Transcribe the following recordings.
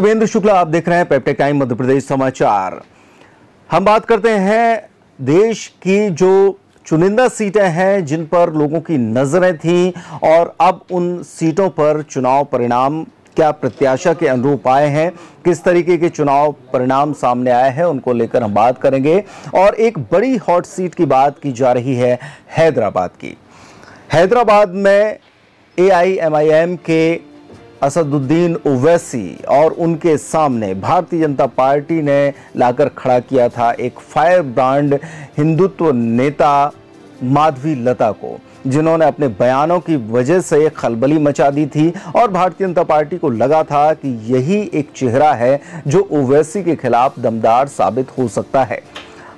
नवीनंद्र शुक्ला, आप देख रहे हैं पेपटेक टाइम मध्य प्रदेश समाचार। हम बात करते हैं देश की जो चुनिंदा सीटें हैं जिन पर लोगों की नजरें थीं और अब उन सीटों पर चुनाव परिणाम क्या प्रत्याशा के अनुरूप आए हैं, किस तरीके के चुनाव परिणाम सामने आए हैं, उनको लेकर हम बात करेंगे। और एक बड़ी हॉट सीट की बात की जा रही है हैदराबाद की। हैदराबाद में AIMIM के असदुद्दीन ओवैसी और उनके सामने भारतीय जनता पार्टी ने लाकर खड़ा किया था एक फायर ब्रांड हिंदुत्व नेता माधवी लता को, जिन्होंने अपने बयानों की वजह से खलबली मचा दी थी। और भारतीय जनता पार्टी को लगा था कि यही एक चेहरा है जो ओवैसी के खिलाफ दमदार साबित हो सकता है।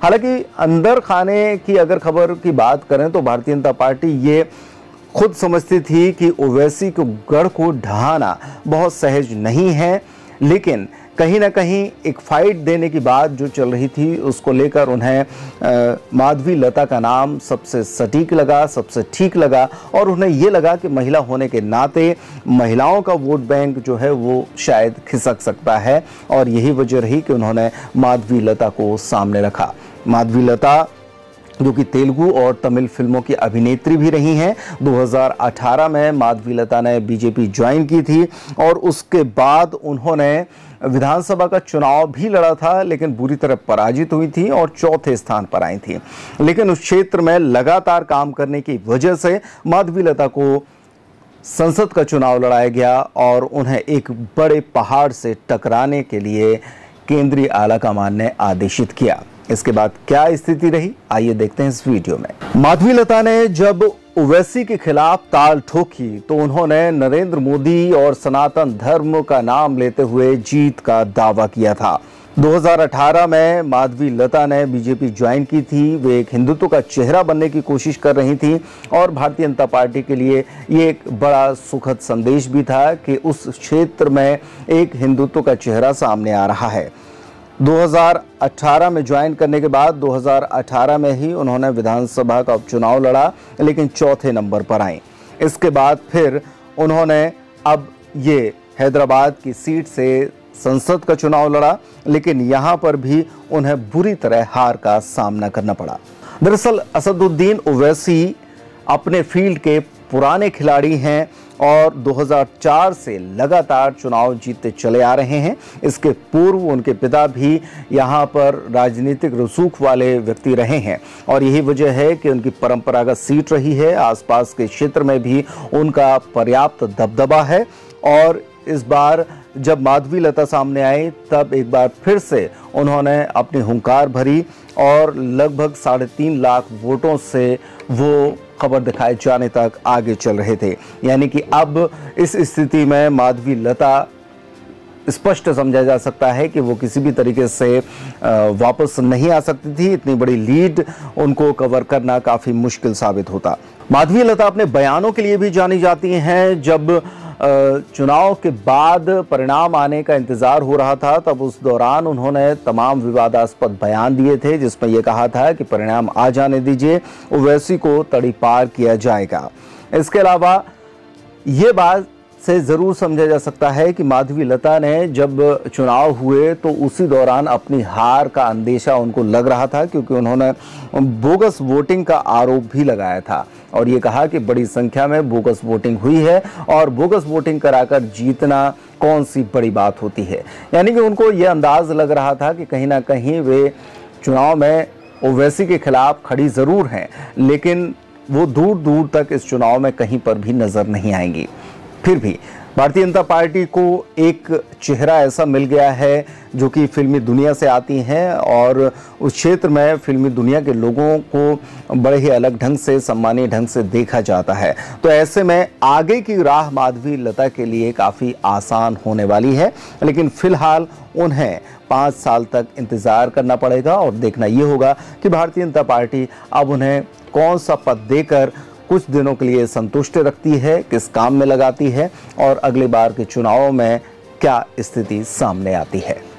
हालांकि अंदर खाने की अगर खबर की बात करें तो भारतीय जनता पार्टी ये खुद समझती थी कि ओवैसी को गढ़ को ढहाना बहुत सहज नहीं है, लेकिन कहीं ना कहीं एक फाइट देने की बात जो चल रही थी उसको लेकर उन्हें माधवी लता का नाम सबसे सटीक लगा, सबसे ठीक लगा। और उन्हें ये लगा कि महिला होने के नाते महिलाओं का वोट बैंक जो है वो शायद खिसक सकता है, और यही वजह रही कि उन्होंने माधवी लता को सामने रखा। माधवी लता जो कि तेलुगु और तमिल फिल्मों की अभिनेत्री भी रही हैं। 2018 में माधवी लता ने बीजेपी ज्वाइन की थी और उसके बाद उन्होंने विधानसभा का चुनाव भी लड़ा था, लेकिन बुरी तरह पराजित हुई थी और चौथे स्थान पर आई थी। लेकिन उस क्षेत्र में लगातार काम करने की वजह से माधवी लता को संसद का चुनाव लड़ाया गया और उन्हें एक बड़े पहाड़ से टकराने के लिए केंद्रीय आला कमान ने आदेशित किया। इसके बाद क्या स्थिति रही, आइए देखते हैं इस वीडियो में। माधवी लता ने जब ओवैसी के खिलाफ ताल ठोकी तो उन्होंने नरेंद्र मोदी और सनातन धर्म का नाम लेते हुए जीत का दावा किया था। 2018 में माधवी लता ने बीजेपी ज्वाइन की थी। वे एक हिंदुत्व का चेहरा बनने की कोशिश कर रही थी और भारतीय जनता पार्टी के लिए ये एक बड़ा सुखद संदेश भी था कि उस क्षेत्र में एक हिंदुत्व का चेहरा सामने आ रहा है। 2018 में ज्वाइन करने के बाद 2018 में ही उन्होंने विधानसभा का उपचुनाव लड़ा, लेकिन चौथे नंबर पर आए। इसके बाद फिर उन्होंने अब ये हैदराबाद की सीट से संसद का चुनाव लड़ा, लेकिन यहाँ पर भी उन्हें बुरी तरह हार का सामना करना पड़ा। दरअसल असदुद्दीन ओवैसी अपने फील्ड के पुराने खिलाड़ी हैं और 2004 से लगातार चुनाव जीतते चले आ रहे हैं। इसके पूर्व उनके पिता भी यहाँ पर राजनीतिक रसूख वाले व्यक्ति रहे हैं और यही वजह है कि उनकी परंपरागत सीट रही है। आसपास के क्षेत्र में भी उनका पर्याप्त दबदबा है। और इस बार जब माधवी लता सामने आई तब एक बार फिर से उन्होंने अपनी हुंकार भरी और लगभग 3.5 लाख वोटों से वो खबर दिखाए जाने तक आगे चल रहे थे। यानी कि अब इस स्थिति में माधवी लता स्पष्ट समझा जा सकता है कि वो किसी भी तरीके से वापस नहीं आ सकती थी। इतनी बड़ी लीड उनको कवर करना काफ़ी मुश्किल साबित होता। माधवी लता अपने बयानों के लिए भी जानी जाती हैं। जब चुनाव के बाद परिणाम आने का इंतज़ार हो रहा था तब उस दौरान उन्होंने तमाम विवादास्पद बयान दिए थे, जिसमें यह कहा था कि परिणाम आ जाने दीजिए, ओवैसी को तड़ीपार किया जाएगा। इसके अलावा ये बात से ज़रूर समझा जा सकता है कि माधवी लता ने जब चुनाव हुए तो उसी दौरान अपनी हार का अंदेशा उनको लग रहा था, क्योंकि उन्होंने बोगस वोटिंग का आरोप भी लगाया था और ये कहा कि बड़ी संख्या में बोगस वोटिंग हुई है और बोगस वोटिंग कराकर जीतना कौन सी बड़ी बात होती है। यानी कि उनको ये अंदाज़ लग रहा था कि कहीं ना कहीं वे चुनाव में ओवैसी के खिलाफ खड़ी ज़रूर हैं, लेकिन वो दूर दूर तक इस चुनाव में कहीं पर भी नज़र नहीं आएंगी। फिर भी भारतीय जनता पार्टी को एक चेहरा ऐसा मिल गया है जो कि फिल्मी दुनिया से आती हैं और उस क्षेत्र में फिल्मी दुनिया के लोगों को बड़े ही अलग ढंग से, सम्मानीय ढंग से देखा जाता है। तो ऐसे में आगे की राह माधवी लता के लिए काफ़ी आसान होने वाली है, लेकिन फिलहाल उन्हें 5 साल तक इंतज़ार करना पड़ेगा और देखना ये होगा कि भारतीय जनता पार्टी अब उन्हें कौन सा पद देकर कुछ दिनों के लिए संतुष्ट रखती है, किस काम में लगाती है और अगले बार के चुनावों में क्या स्थिति सामने आती है।